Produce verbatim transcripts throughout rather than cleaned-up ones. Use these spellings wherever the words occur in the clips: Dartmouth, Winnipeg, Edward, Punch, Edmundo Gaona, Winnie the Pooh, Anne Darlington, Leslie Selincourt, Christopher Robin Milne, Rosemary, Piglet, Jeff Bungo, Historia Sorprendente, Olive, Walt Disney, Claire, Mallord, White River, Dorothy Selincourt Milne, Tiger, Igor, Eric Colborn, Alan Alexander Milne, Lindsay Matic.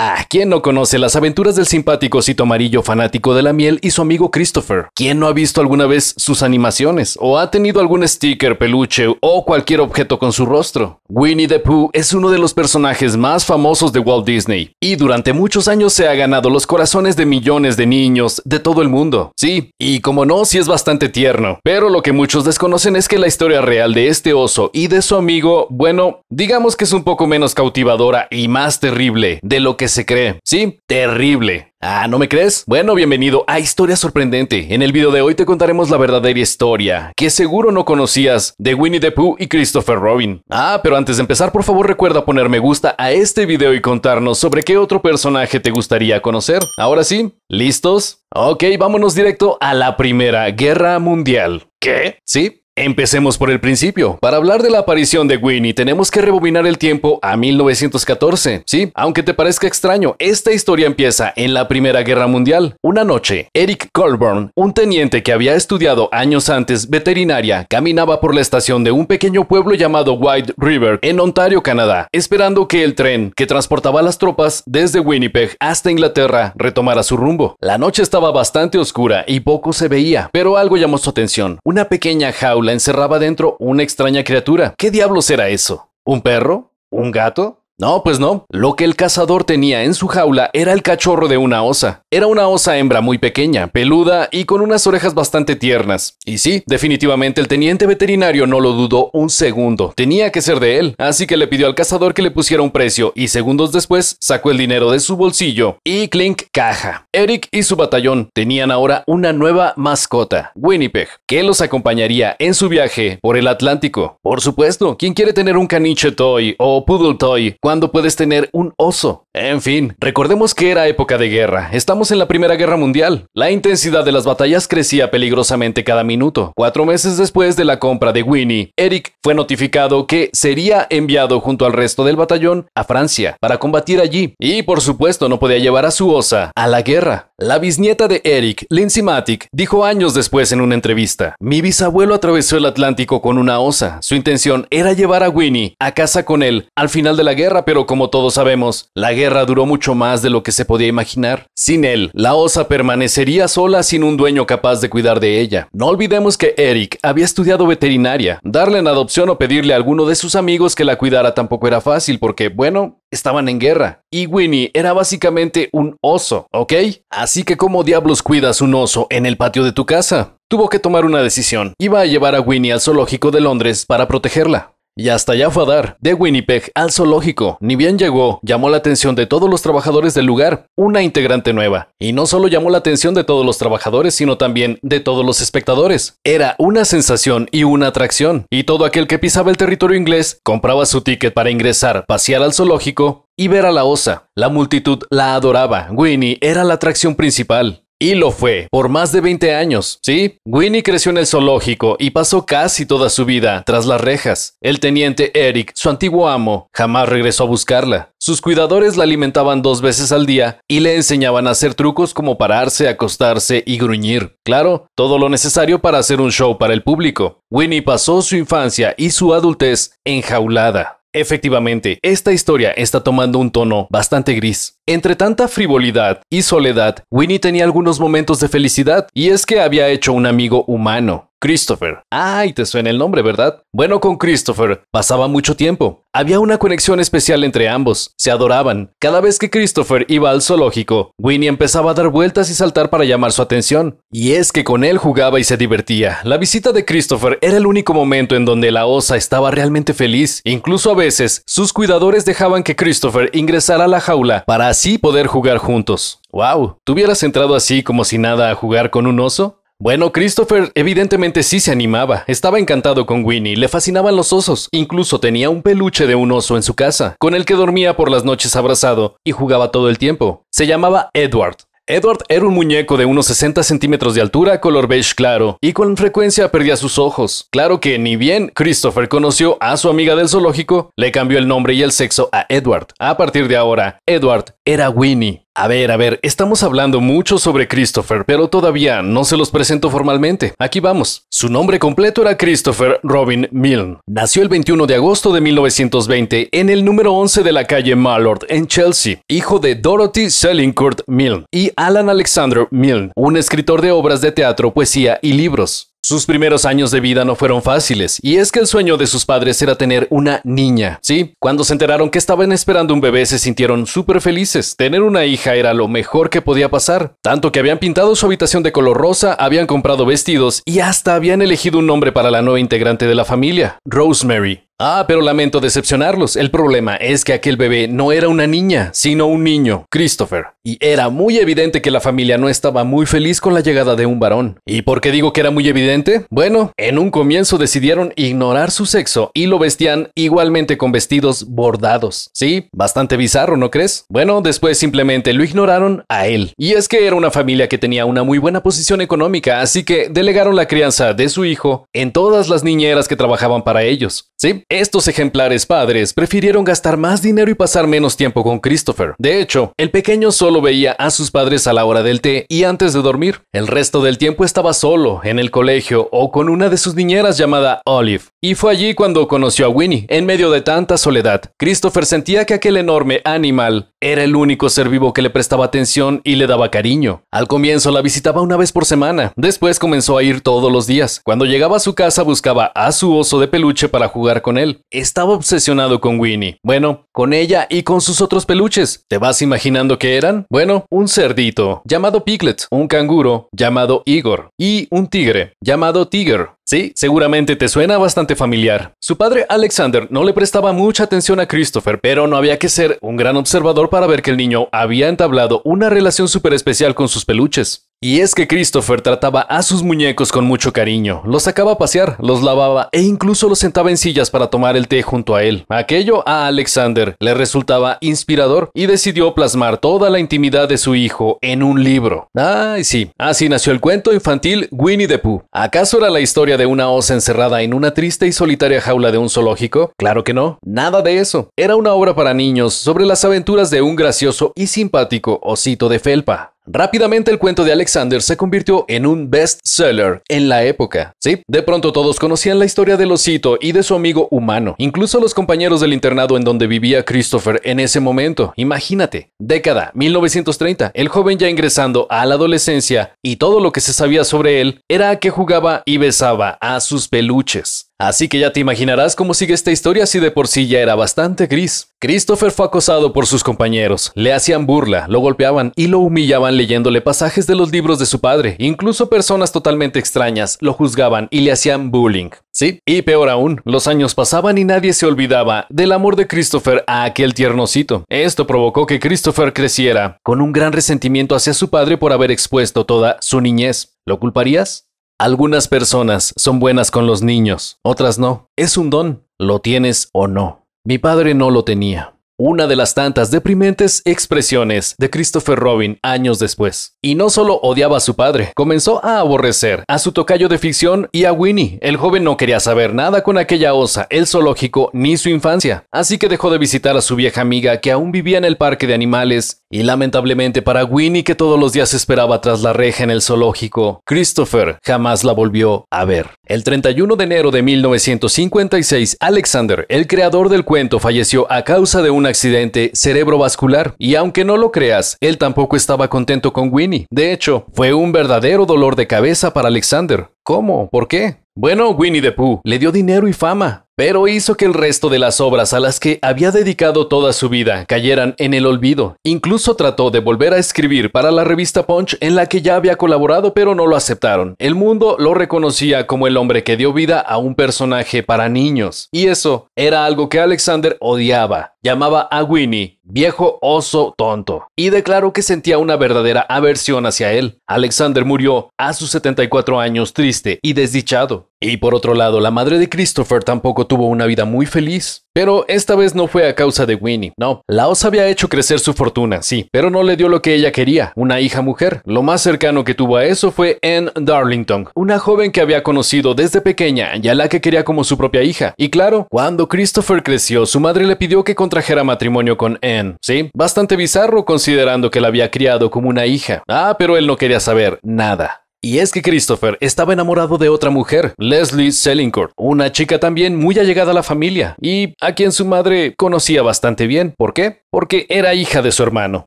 Ah, ¿quién no conoce las aventuras del simpático osito amarillo fanático de la miel y su amigo Christopher? ¿Quién no ha visto alguna vez sus animaciones o ha tenido algún sticker, peluche o cualquier objeto con su rostro? Winnie the Pooh es uno de los personajes más famosos de Walt Disney y durante muchos años se ha ganado los corazones de millones de niños de todo el mundo. Sí, y como no, sí es bastante tierno, pero lo que muchos desconocen es que la historia real de este oso y de su amigo, bueno, digamos que es un poco menos cautivadora y más terrible de lo que se cree. Sí, terrible. Ah, ¿no me crees? Bueno, bienvenido a Historia Sorprendente. En el video de hoy te contaremos la verdadera historia que seguro no conocías de Winnie the Pooh y Christopher Robin. Ah, pero antes de empezar, por favor recuerda poner me gusta a este video y contarnos sobre qué otro personaje te gustaría conocer. Ahora sí, ¿listos? Ok, vámonos directo a la Primera Guerra Mundial. ¿Qué? Sí. Empecemos por el principio. Para hablar de la aparición de Winnie, tenemos que rebobinar el tiempo a mil novecientos catorce. Sí, aunque te parezca extraño, esta historia empieza en la Primera Guerra Mundial. Una noche, Eric Colborn, un teniente que había estudiado años antes veterinaria, caminaba por la estación de un pequeño pueblo llamado White River, en Ontario, Canadá, esperando que el tren que transportaba a las tropas desde Winnipeg hasta Inglaterra retomara su rumbo. La noche estaba bastante oscura y poco se veía, pero algo llamó su atención. Una pequeña jaula encerraba dentro una extraña criatura. ¿Qué diablos era eso? ¿Un perro? ¿Un gato? No, pues no. Lo que el cazador tenía en su jaula era el cachorro de una osa. Era una osa hembra muy pequeña, peluda y con unas orejas bastante tiernas. Y sí, definitivamente el teniente veterinario no lo dudó un segundo. Tenía que ser de él, así que le pidió al cazador que le pusiera un precio y segundos después sacó el dinero de su bolsillo y clink, caja. Eric y su batallón tenían ahora una nueva mascota, Winnipeg, que los acompañaría en su viaje por el Atlántico. Por supuesto, ¿quién quiere tener un caniche toy o poodle toy cuando puedes tener un oso? En fin, recordemos que era época de guerra. Estamos en la Primera Guerra Mundial. La intensidad de las batallas crecía peligrosamente cada minuto. Cuatro meses después de la compra de Winnie, Eric fue notificado que sería enviado junto al resto del batallón a Francia para combatir allí. Y por supuesto no podía llevar a su osa a la guerra. La bisnieta de Eric, Lindsay Matic, dijo años después en una entrevista: mi bisabuelo atravesó el Atlántico con una osa. Su intención era llevar a Winnie a casa con él al final de la guerra, pero como todos sabemos, la guerra duró mucho más de lo que se podía imaginar. Sin él, la osa permanecería sola sin un dueño capaz de cuidar de ella. No olvidemos que Eric había estudiado veterinaria. Darle en adopción o pedirle a alguno de sus amigos que la cuidara tampoco era fácil porque, bueno, estaban en guerra. Y Winnie era básicamente un oso, ¿ok? Así que ¿cómo diablos cuidas un oso en el patio de tu casa? Tuvo que tomar una decisión. Iba a llevar a Winnie al zoológico de Londres para protegerla. Y hasta allá fue a dar, de Winnipeg al zoológico. Ni bien llegó, llamó la atención de todos los trabajadores del lugar, una integrante nueva. Y no solo llamó la atención de todos los trabajadores, sino también de todos los espectadores. Era una sensación y una atracción. Y todo aquel que pisaba el territorio inglés compraba su ticket para ingresar, pasear al zoológico y ver a la osa. La multitud la adoraba. Winnie era la atracción principal. Y lo fue, por más de veinte años, ¿sí? Winnie creció en el zoológico y pasó casi toda su vida tras las rejas. El teniente Eric, su antiguo amo, jamás regresó a buscarla. Sus cuidadores la alimentaban dos veces al día y le enseñaban a hacer trucos como pararse, acostarse y gruñir. Claro, todo lo necesario para hacer un show para el público. Winnie pasó su infancia y su adultez enjaulada. Efectivamente, esta historia está tomando un tono bastante gris. Entre tanta frivolidad y soledad, Winnie tenía algunos momentos de felicidad, y es que había hecho un amigo humano, Christopher. Ay, te suena el nombre, ¿verdad? Bueno, con Christopher pasaba mucho tiempo. Había una conexión especial entre ambos, se adoraban. Cada vez que Christopher iba al zoológico, Winnie empezaba a dar vueltas y saltar para llamar su atención. Y es que con él jugaba y se divertía. La visita de Christopher era el único momento en donde la osa estaba realmente feliz. Incluso a veces, sus cuidadores dejaban que Christopher ingresara a la jaula para así poder jugar juntos. ¡Wow! ¿Tú hubieras entrado así como si nada a jugar con un oso? Bueno, Christopher evidentemente sí se animaba, estaba encantado con Winnie, le fascinaban los osos, incluso tenía un peluche de un oso en su casa, con el que dormía por las noches abrazado y jugaba todo el tiempo. Se llamaba Edward. Edward era un muñeco de unos sesenta centímetros de altura, color beige claro, y con frecuencia perdía sus ojos. Claro que ni bien Christopher conoció a su amiga del zoológico, le cambió el nombre y el sexo a Edward. A partir de ahora, Edward era Winnie. A ver, a ver, estamos hablando mucho sobre Christopher, pero todavía no se los presento formalmente. Aquí vamos. Su nombre completo era Christopher Robin Milne. Nació el veintiuno de agosto de mil novecientos veinte en el número once de la calle Mallord, en Chelsea, hijo de Dorothy Selincourt Milne y Alan Alexander Milne, un escritor de obras de teatro, poesía y libros. Sus primeros años de vida no fueron fáciles, y es que el sueño de sus padres era tener una niña. Sí, cuando se enteraron que estaban esperando un bebé se sintieron súper felices. Tener una hija era lo mejor que podía pasar, tanto que habían pintado su habitación de color rosa, habían comprado vestidos y hasta habían elegido un nombre para la nueva integrante de la familia, Rosemary. Ah, pero lamento decepcionarlos, el problema es que aquel bebé no era una niña, sino un niño, Christopher. Y era muy evidente que la familia no estaba muy feliz con la llegada de un varón. ¿Y por qué digo que era muy evidente? Bueno, en un comienzo decidieron ignorar su sexo y lo vestían igualmente con vestidos bordados. Sí, bastante bizarro, ¿no crees? Bueno, después simplemente lo ignoraron a él. Y es que era una familia que tenía una muy buena posición económica, así que delegaron la crianza de su hijo en todas las niñeras que trabajaban para ellos. Sí. Estos ejemplares padres prefirieron gastar más dinero y pasar menos tiempo con Christopher. De hecho, el pequeño solo veía a sus padres a la hora del té y antes de dormir. El resto del tiempo estaba solo, en el colegio o con una de sus niñeras llamada Olive. Y fue allí cuando conoció a Winnie. En medio de tanta soledad, Christopher sentía que aquel enorme animal era el único ser vivo que le prestaba atención y le daba cariño. Al comienzo la visitaba una vez por semana, después comenzó a ir todos los días. Cuando llegaba a su casa buscaba a su oso de peluche para jugar con él. Estaba obsesionado con Winnie. Bueno, con ella y con sus otros peluches. ¿Te vas imaginando qué eran? Bueno, un cerdito llamado Piglet, un canguro llamado Igor y un tigre llamado Tiger. Sí, seguramente te suena bastante familiar. Su padre Alexander no le prestaba mucha atención a Christopher, pero no había que ser un gran observador para ver que el niño había entablado una relación súper especial con sus peluches. Y es que Christopher trataba a sus muñecos con mucho cariño, los sacaba a pasear, los lavaba e incluso los sentaba en sillas para tomar el té junto a él. Aquello a Alexander le resultaba inspirador y decidió plasmar toda la intimidad de su hijo en un libro. Ay, sí, así nació el cuento infantil Winnie the Pooh. ¿Acaso era la historia de una osa encerrada en una triste y solitaria jaula de un zoológico? Claro que no, nada de eso. Era una obra para niños sobre las aventuras de un gracioso y simpático osito de felpa. Rápidamente el cuento de Alexander se convirtió en un bestseller en la época. Sí, de pronto todos conocían la historia del osito y de su amigo humano, incluso los compañeros del internado en donde vivía Christopher en ese momento. Imagínate, década mil novecientos treinta, el joven ya ingresando a la adolescencia y todo lo que se sabía sobre él era que jugaba y besaba a sus peluches. Así que ya te imaginarás cómo sigue esta historia si de por sí ya era bastante gris. Christopher fue acosado por sus compañeros, le hacían burla, lo golpeaban y lo humillaban leyéndole pasajes de los libros de su padre. Incluso personas totalmente extrañas lo juzgaban y le hacían bullying. Sí, y peor aún, los años pasaban y nadie se olvidaba del amor de Christopher a aquel tiernosito. Esto provocó que Christopher creciera con un gran resentimiento hacia su padre por haber expuesto toda su niñez. ¿Lo culparías? Algunas personas son buenas con los niños, otras no. Es un don, lo tienes o no. Mi padre no lo tenía. Una de las tantas deprimentes expresiones de Christopher Robin años después. Y no solo odiaba a su padre, comenzó a aborrecer a su tocayo de ficción y a Winnie. El joven no quería saber nada con aquella osa, el zoológico ni su infancia, así que dejó de visitar a su vieja amiga que aún vivía en el parque de animales. Y lamentablemente para Winnie, que todos los días esperaba tras la reja en el zoológico, Christopher jamás la volvió a ver. El treinta y uno de enero de mil novecientos cincuenta y seis, Alexander, el creador del cuento, falleció a causa de una accidente cerebrovascular, y aunque no lo creas, él tampoco estaba contento con Winnie. De hecho, fue un verdadero dolor de cabeza para Alexander. ¿Cómo? ¿Por qué? Bueno, Winnie the Pooh le dio dinero y fama, pero hizo que el resto de las obras a las que había dedicado toda su vida cayeran en el olvido. Incluso trató de volver a escribir para la revista Punch, en la que ya había colaborado, pero no lo aceptaron. El mundo lo reconocía como el hombre que dio vida a un personaje para niños, y eso era algo que Alexander odiaba. Llamaba a Winnie viejo oso tonto y declaró que sentía una verdadera aversión hacia él. Alexander murió a sus setenta y cuatro años triste y desdichado. Y por otro lado, la madre de Christopher tampoco tuvo una vida muy feliz, pero esta vez no fue a causa de Winnie, no. La osa había hecho crecer su fortuna, sí, pero no le dio lo que ella quería, una hija mujer. Lo más cercano que tuvo a eso fue Anne Darlington, una joven que había conocido desde pequeña y a la que quería como su propia hija. Y claro, cuando Christopher creció, su madre le pidió que contrajera matrimonio con Anne, sí, bastante bizarro considerando que la había criado como una hija. Ah, pero él no quería saber nada. Y es que Christopher estaba enamorado de otra mujer, Leslie Selincourt, una chica también muy allegada a la familia, y a quien su madre conocía bastante bien. ¿Por qué? Porque era hija de su hermano.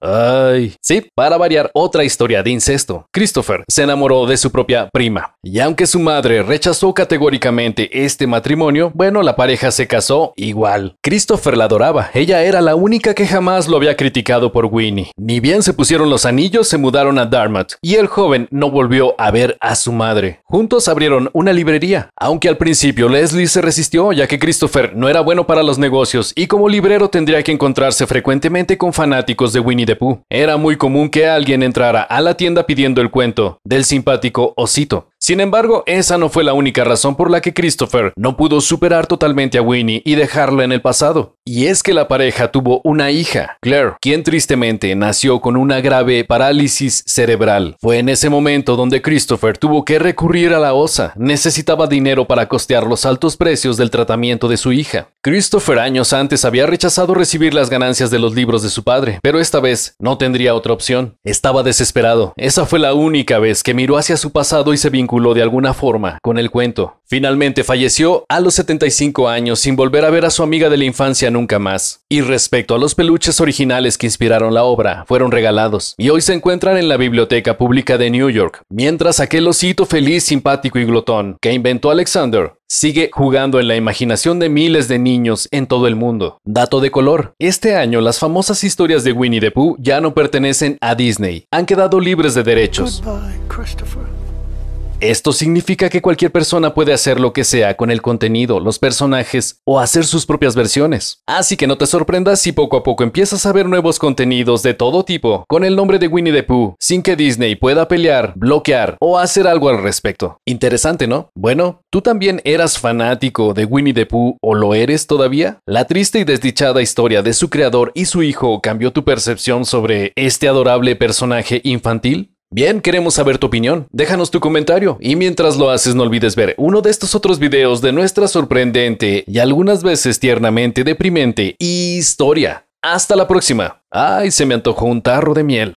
Ay. Sí, para variar, otra historia de incesto. Christopher se enamoró de su propia prima. Y aunque su madre rechazó categóricamente este matrimonio, bueno, la pareja se casó igual. Christopher la adoraba. Ella era la única que jamás lo había criticado por Winnie. Ni bien se pusieron los anillos, se mudaron a Dartmouth, y el joven no volvió a ver a su madre. Juntos abrieron una librería, aunque al principio Leslie se resistió, ya que Christopher no era bueno para los negocios y como librero tendría que encontrarse frecuentemente con fanáticos de Winnie the Pooh. Era muy común que alguien entrara a la tienda pidiendo el cuento del simpático osito. Sin embargo, esa no fue la única razón por la que Christopher no pudo superar totalmente a Winnie y dejarla en el pasado. Y es que la pareja tuvo una hija, Claire, quien tristemente nació con una grave parálisis cerebral. Fue en ese momento donde Christopher tuvo que recurrir a la osa. Necesitaba dinero para costear los altos precios del tratamiento de su hija. Christopher años antes había rechazado recibir las ganancias de los libros de su padre, pero esta vez no tendría otra opción. Estaba desesperado. Esa fue la única vez que miró hacia su pasado y se vinculó de alguna forma con el cuento. Finalmente falleció a los setenta y cinco años sin volver a ver a su amiga de la infancia nunca más. Y respecto a los peluches originales que inspiraron la obra, fueron regalados y hoy se encuentran en la Biblioteca Pública de New York, mientras aquel osito feliz, simpático y glotón que inventó Alexander sigue jugando en la imaginación de miles de niños en todo el mundo. Dato de color, este año las famosas historias de Winnie the Pooh ya no pertenecen a Disney, han quedado libres de derechos. Goodbye, Christopher. Esto significa que cualquier persona puede hacer lo que sea con el contenido, los personajes o hacer sus propias versiones. Así que no te sorprendas si poco a poco empiezas a ver nuevos contenidos de todo tipo con el nombre de Winnie the Pooh, sin que Disney pueda pelear, bloquear o hacer algo al respecto. Interesante, ¿no? Bueno, ¿tú también eras fanático de Winnie the Pooh o lo eres todavía? La triste y desdichada historia de su creador y su hijo cambió tu percepción sobre este adorable personaje infantil. Bien, queremos saber tu opinión, déjanos tu comentario y mientras lo haces no olvides ver uno de estos otros videos de nuestra sorprendente y algunas veces tiernamente deprimente historia. Hasta la próxima. Ay, se me antojó un tarro de miel.